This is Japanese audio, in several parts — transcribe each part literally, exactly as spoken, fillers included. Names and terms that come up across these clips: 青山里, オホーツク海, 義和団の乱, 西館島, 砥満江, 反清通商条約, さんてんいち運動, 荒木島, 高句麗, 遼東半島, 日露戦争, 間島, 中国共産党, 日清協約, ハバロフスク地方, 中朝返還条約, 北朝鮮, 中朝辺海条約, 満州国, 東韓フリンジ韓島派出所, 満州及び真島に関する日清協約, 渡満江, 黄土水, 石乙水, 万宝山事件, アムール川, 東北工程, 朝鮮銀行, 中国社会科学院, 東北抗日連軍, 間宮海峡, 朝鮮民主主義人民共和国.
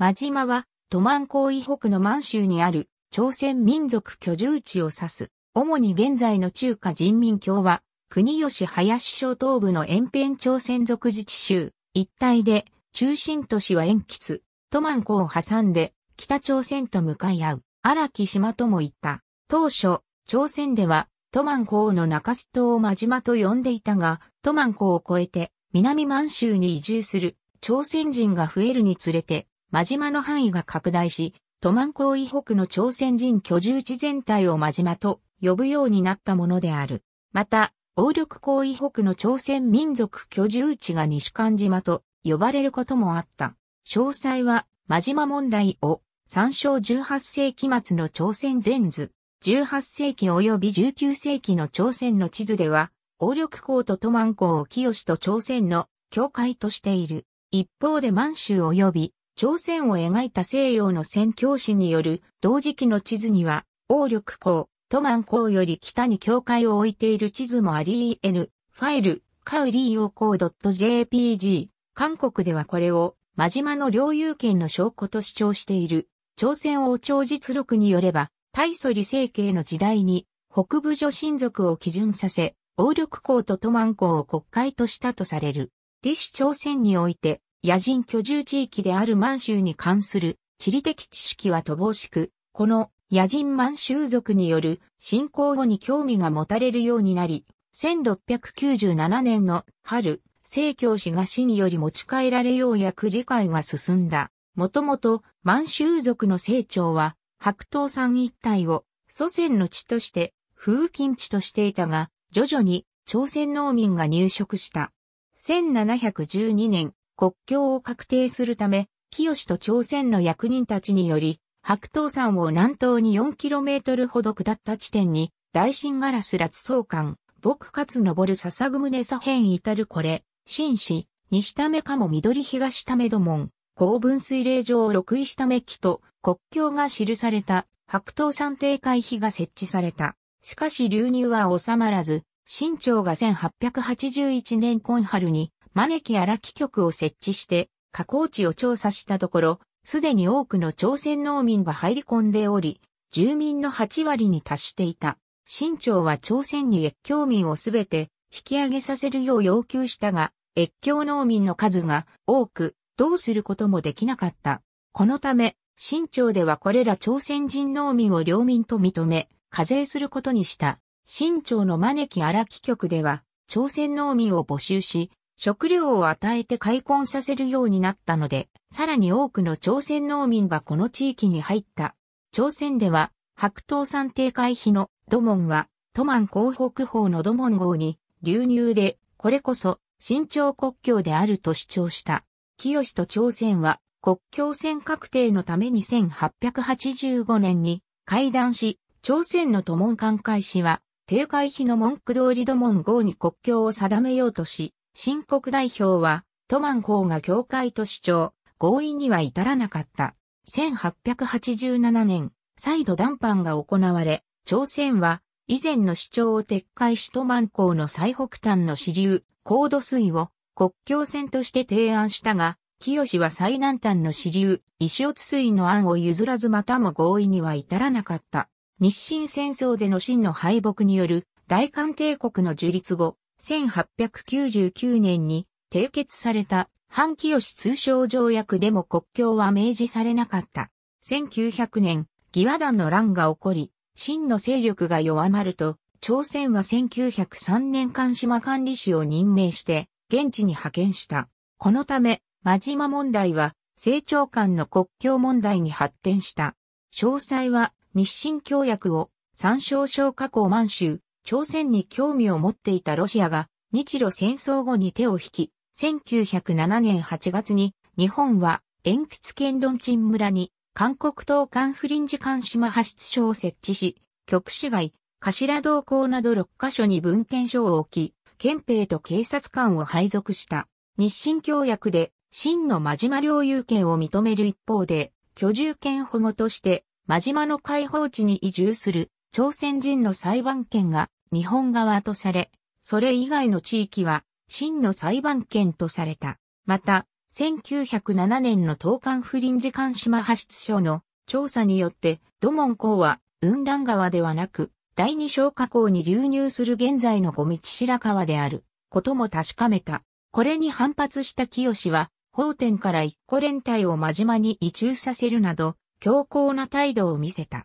馬島は、渡満江以北の満州にある、朝鮮民族居住地を指す。主に現在の中華人民共和国吉林省東部の延辺朝鮮族自治州一帯で、中心都市は延吉。渡満江を挟んで、北朝鮮と向かい合う、荒木島とも言った。当初、朝鮮では、渡満江の中州島を馬島と呼んでいたが、渡満江を越えて、南満州に移住する、朝鮮人が増えるにつれて、馬島の範囲が拡大し、渡満江以北の朝鮮人居住地全体を馬島と呼ぶようになったものである。また、鴨緑江以北の朝鮮民族居住地が西館島と呼ばれることもあった。詳細は、馬島問題を参照じゅうはっせいき末の朝鮮全図、じゅうはっせいき及びじゅうきゅうせいきの朝鮮の地図では、鴨緑江と渡満江を清と朝鮮の境界としている。一方で満州及び朝鮮を描いた西洋の宣教師による同時期の地図には、鴨緑江、渡満江より北に境界を置いている地図もあり、en、ファイル、カウリーオーコードットジェーピージー、韓国ではこれを、馬島の領有権の証拠と主張している。朝鮮王朝実録によれば、大祖李成慶の時代に、北部女親族を基準させ、鴨緑江と渡満江を国界としたとされる。李氏朝鮮において、野人居住地域である満州に関する地理的知識は乏しく、この野人満州族による侵攻後に興味が持たれるようになり、せんろっぴゃくきゅうじゅうななねんの春、正教師が死により持ち帰られようやく理解が進んだ。もともと満州族の正長は白頭山一帯を祖先の地として風禁地としていたが、徐々に朝鮮農民が入植した。せんななひゃくじゅうにねん、国境を確定するため、清と朝鮮の役人たちにより、白頭山を南東に よんキロメートル ほど下った地点に、大秦ガラス辣総監、僕勝昇笹宗左辺至るこれ、秦氏、西為鴨緑東為土門、高分水嶺上六位下目記と、国境が記された白頭山定海碑が設置された。しかし流入は収まらず、清朝がせんはっぴゃくはちじゅういちねん今春に、招き荒木局を設置して、河口地を調査したところ、すでに多くの朝鮮農民が入り込んでおり、住民のはちわりに達していた。清朝は朝鮮に越境民をすべて引き上げさせるよう要求したが、越境農民の数が多く、どうすることもできなかった。このため、清朝ではこれら朝鮮人農民を領民と認め、課税することにした。清朝の招き荒木局では、朝鮮農民を募集し、食料を与えて開墾させるようになったので、さらに多くの朝鮮農民がこの地域に入った。朝鮮では、白頭山定海碑の土門は、渡満江北方の土門郷に流入で、これこそ、清朝国境であると主張した。清と朝鮮は、国境線確定のためにせんはっぴゃくはちじゅうごねんに会談し、朝鮮の渡門関海使は、定海碑の文句通り土門郷に国境を定めようとし、清国代表は、渡満江が境界と主張、合意には至らなかった。せんはっぴゃくはちじゅうななねん、再度談判が行われ、朝鮮は、以前の主張を撤回し渡満江の最北端の支流、黄土水を国境線として提案したが、清は最南端の支流、石乙水の案を譲らずまたも合意には至らなかった。日清戦争での清の敗北による、大韓帝国の樹立後、せんはっぴゃくきゅうじゅうきゅうねんに締結された反清通商条約でも国境は明示されなかった。せんきゅうひゃくねん、義和団の乱が起こり、清の勢力が弱まると、朝鮮はせんきゅうひゃくさんねん間島管理使を任命して、現地に派遣した。このため、馬島問題は、清朝間の国境問題に発展した。詳細は、日清協約を、参照小華江満州。朝鮮に興味を持っていたロシアが日露戦争後に手を引き、せんきゅうひゃくななねんはちがつに日本は延吉県ドンチン村に韓国東韓フリンジ韓島派出所を設置し、局市街、頭洞口などろっかしょに文献所を置き、憲兵と警察官を配属した。日清協約で清の馬島領有権を認める一方で、居住権保護として馬島の解放地に移住する。朝鮮人の裁判権が日本側とされ、それ以外の地域は清の裁判権とされた。また、せんきゅうひゃくななねんの東韓不倫時間島派出所の調査によって、土門孔は雲蘭川ではなく、第二松花江に流入する現在の五道白川であることも確かめた。これに反発した清は、奉天から一個連隊を真島に移駐させるなど、強硬な態度を見せた。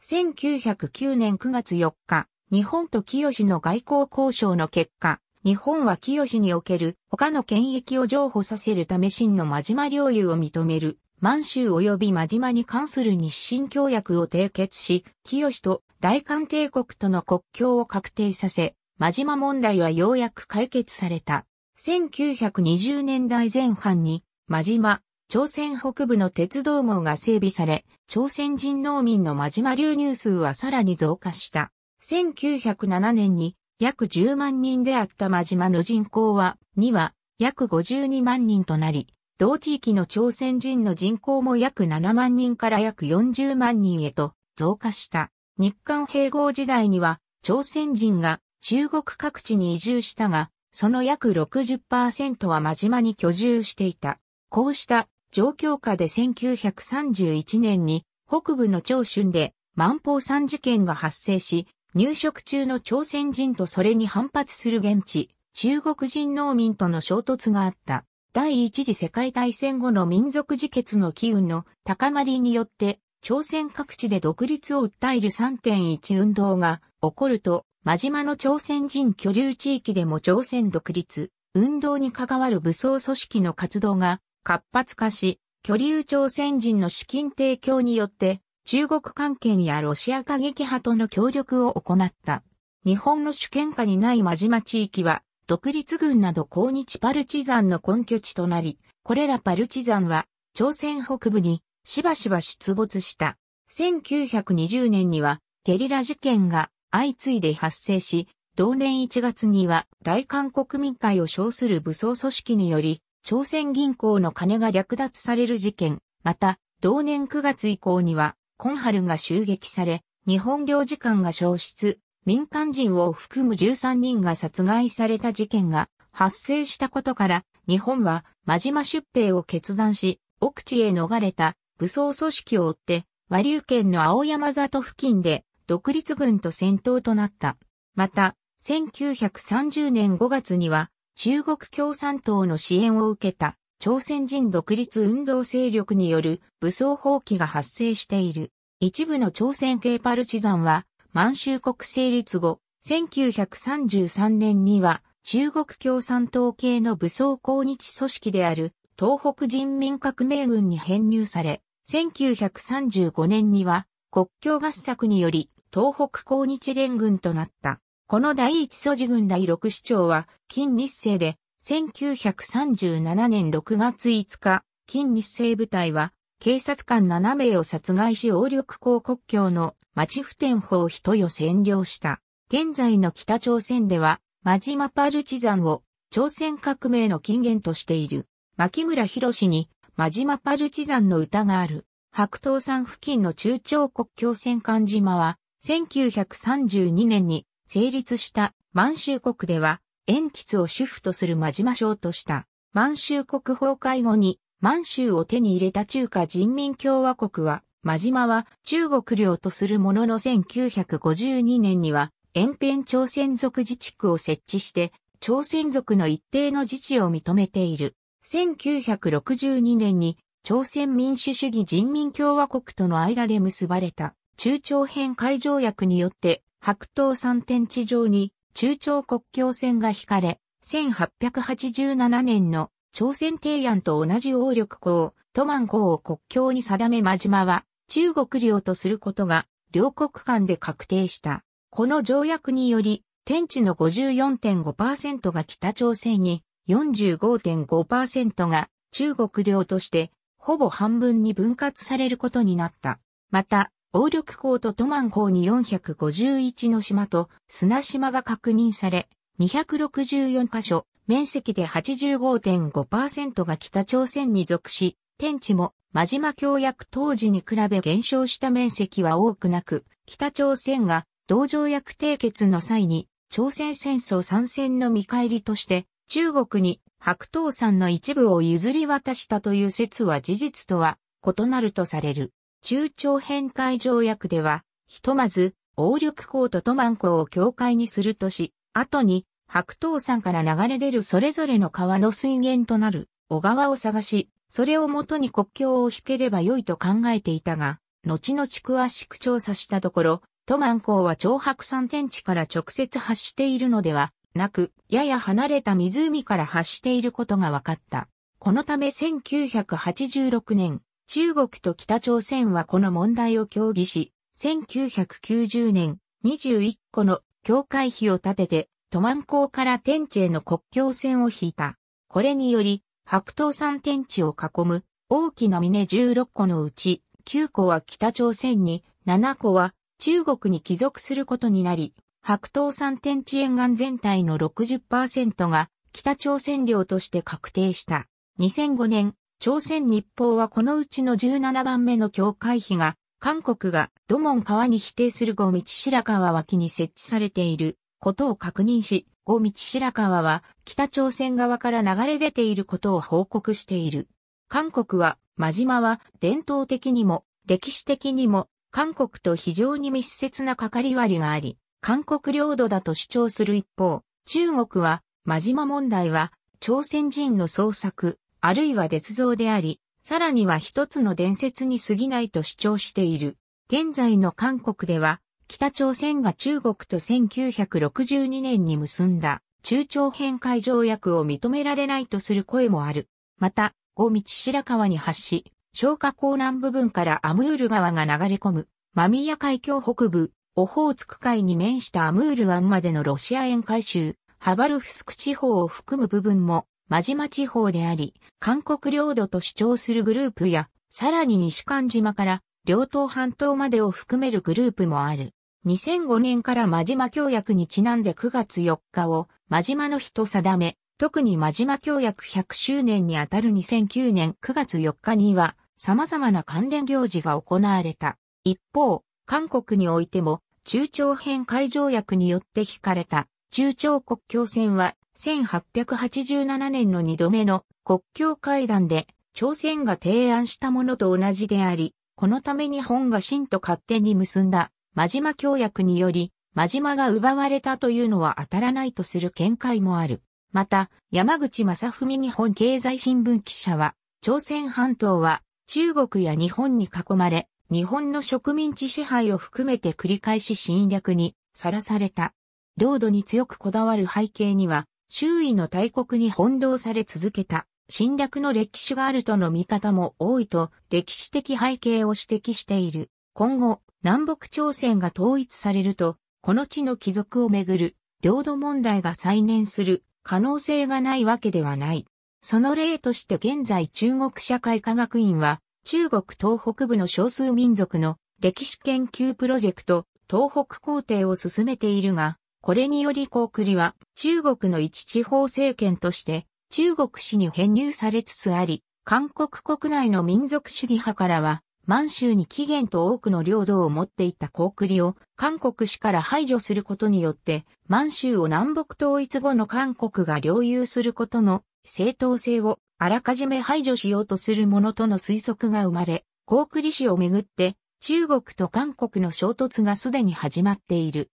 せんきゅうひゃくきゅうねんくがつよっか、日本と清の外交交渉の結果、日本は清における他の権益を譲歩させるため清の真島領有を認める満州及び真島に関する日清協約を締結し、清と大韓帝国との国境を確定させ、真島問題はようやく解決された。せんきゅうひゃくにじゅうねんだいぜんはんに、真島、朝鮮北部の鉄道網が整備され、朝鮮人農民の真島流入数はさらに増加した。せんきゅうひゃくななねんに約じゅうまんにんであった真島の人口は、には約ごじゅうにまんにんとなり、同地域の朝鮮人の人口も約ななまんにんから約よんじゅうまんにんへと増加した。日韓併合時代には、朝鮮人が中国各地に移住したが、その約 ろくじゅっパーセント は真島に居住していた。こうした状況下でせんきゅうひゃくさんじゅういちねんに北部の長春で万宝山事件が発生し、入植中の朝鮮人とそれに反発する現地、中国人農民との衝突があった。第一次世界大戦後の民族自決の機運の高まりによって、朝鮮各地で独立を訴える さんてんいち 運動が起こると、真島の朝鮮人居留地域でも朝鮮独立、運動に関わる武装組織の活動が活発化し、居留朝鮮人の資金提供によって、中国関係やロシア過激派との協力を行った。日本の主権下にない真島地域は、独立軍など抗日パルチザンの根拠地となり、これらパルチザンは、朝鮮北部にしばしば出没した。せんきゅうひゃくにじゅうねんには、ゲリラ事件が、相次いで発生し、同年いちがつには大韓国民会を称する武装組織により、朝鮮銀行の金が略奪される事件、また、同年くがつ以降には、紺春が襲撃され、日本領事館が焼失、民間人を含むじゅうさんにんが殺害された事件が発生したことから、日本は真島出兵を決断し、奥地へ逃れた武装組織を追って、和留県の青山里付近で、独立軍と戦闘となった。また、せんきゅうひゃくさんじゅうねんごがつには、中国共産党の支援を受けた、朝鮮人独立運動勢力による武装蜂起が発生している。一部の朝鮮系パルチザンは、満州国成立後、せんきゅうひゃくさんじゅうさんねんには、中国共産党系の武装抗日組織である、東北人民革命軍に編入され、せんきゅうひゃくさんじゅうごねんには、国境合作により、東北抗日連軍となった。この第一組織軍だいろくしちょうは、金日成で、せんきゅうひゃくさんじゅうななねんろくがついつか、金日成部隊は、警察官ななめいを殺害し鴨緑江国境の町普天保人を占領した。現在の北朝鮮では、真島パルチザンを朝鮮革命の起源としている。牧村弘に、真島パルチザンの歌がある。白頭山付近の中朝国境線漢島は、せんきゅうひゃくさんじゅうにねんに成立した満州国では、鉛筆を主婦とする真島省とした。満州国崩壊後に満州を手に入れた中華人民共和国は、真島は中国領とするもののせんきゅうひゃくごじゅうにねんには、延辺朝鮮族自治区を設置して、朝鮮族の一定の自治を認めている。せんきゅうひゃくろくじゅうにねんに朝鮮民主主義人民共和国との間で結ばれた。中朝辺海条約によって白頭山天地上に中朝国境線が引かれ、せんはっぴゃくはちじゅうななねんの朝鮮提案と同じ鴨緑江、土満江を国境に定め真島は中国領とすることが両国間で確定した。この条約により、天地の ごじゅうよんてんごパーセント が北朝鮮に、よんじゅうごてんごパーセント が中国領として、ほぼ半分に分割されることになった。また、鴨緑江と土満江によんひゃくごじゅういちの島と砂島が確認され、にひゃくろくじゅうよんかしょ、面積で はちじゅうごてんごパーセント が北朝鮮に属し、天地も真島協約当時に比べ減少した面積は多くなく、北朝鮮が同条約締結の際に、朝鮮戦争参戦の見返りとして、中国に白頭山の一部を譲り渡したという説は事実とは異なるとされる。中朝返還条約では、ひとまず、鴨緑江と砥満江を境界にするとし、後に、白頭山から流れ出るそれぞれの川の水源となる小川を探し、それをもとに国境を引ければよいと考えていたが、後々詳しく調査したところ、砥満江は長白山天地から直接発しているのではなく、やや離れた湖から発していることが分かった。このためせんきゅうひゃくはちじゅうろくねん、中国と北朝鮮はこの問題を協議し、せんきゅうひゃくきゅうじゅうねん、にじゅういっこの境界碑を建てて、砥満江から天地への国境線を引いた。これにより、白頭山天地を囲む大きな峰じゅうろっこのうち、きゅうこは北朝鮮に、ななこは中国に帰属することになり、白頭山天地沿岸全体の ろくじゅっパーセント が北朝鮮領として確定した。にせんごねん、朝鮮日報はこのうちのじゅうななばんめの境界碑が、韓国が土門川に比定する後道白川脇に設置されていることを確認し、後道白川は北朝鮮側から流れ出ていることを報告している。韓国は、真島は伝統的にも歴史的にも韓国と非常に密接な関わり割りがあり、韓国領土だと主張する一方、中国は、真島問題は朝鮮人の創作、あるいは捏造であり、さらには一つの伝説に過ぎないと主張している。現在の韓国では、北朝鮮が中国とせんきゅうひゃくろくじゅうにねんに結んだ中朝返還条約を認められないとする声もある。また、後道白川に発し、松花江南部分からアムール川が流れ込む、間宮海峡北部、オホーツク海に面したアムール湾までのロシア沿海州、ハバロフスク地方を含む部分も、真島地方であり、韓国領土と主張するグループや、さらに西館島から遼東半島までを含めるグループもある。にせんごねんから真島協約にちなんでくがつよっかを真島の日と定め、特に真島協約ひゃくしゅうねんにあたるにせんきゅうねんくがつよっかには様々な関連行事が行われた。一方、韓国においても中朝返還条約によって引かれた中朝国境線はせんはっぴゃくはちじゅうななねんのにどめの国境会談で朝鮮が提案したものと同じであり、このため日本が清と勝手に結んだ真島協約により真島が奪われたというのは当たらないとする見解もある。また、山口正文日本経済新聞記者は、朝鮮半島は中国や日本に囲まれ、日本の植民地支配を含めて繰り返し侵略にさらされた。領土に強くこだわる背景には、周囲の大国に翻弄され続けた侵略の歴史があるとの見方も多いと歴史的背景を指摘している。今後、南北朝鮮が統一されると、この地の帰属をめぐる領土問題が再燃する。可能性がないわけではない。その例として現在中国社会科学院は中国東北部の少数民族の歴史研究プロジェクト東北工程を進めているが、これにより高句麗は中国の一地方政権として中国史に編入されつつあり、韓国国内の民族主義派からは満州に起源と多くの領土を持っていた高句麗を韓国史から排除することによって満州を南北統一後の韓国が領有することの正当性をあらかじめ排除しようとするものとの推測が生まれ、高句麗史をめぐって中国と韓国の衝突がすでに始まっている。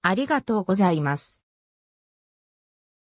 ありがとうございます。